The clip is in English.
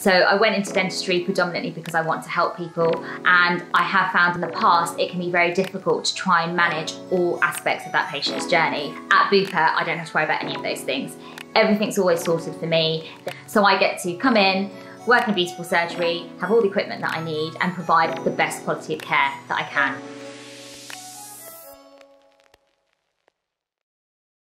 So I went into dentistry predominantly because I want to help people, and I have found in the past it can be very difficult to try and manage all aspects of that patient's journey. At Bupa, I don't have to worry about any of those things. Everything's always sorted for me. So I get to come in, work in beautiful surgery, have all the equipment that I need, and provide the best quality of care that I can.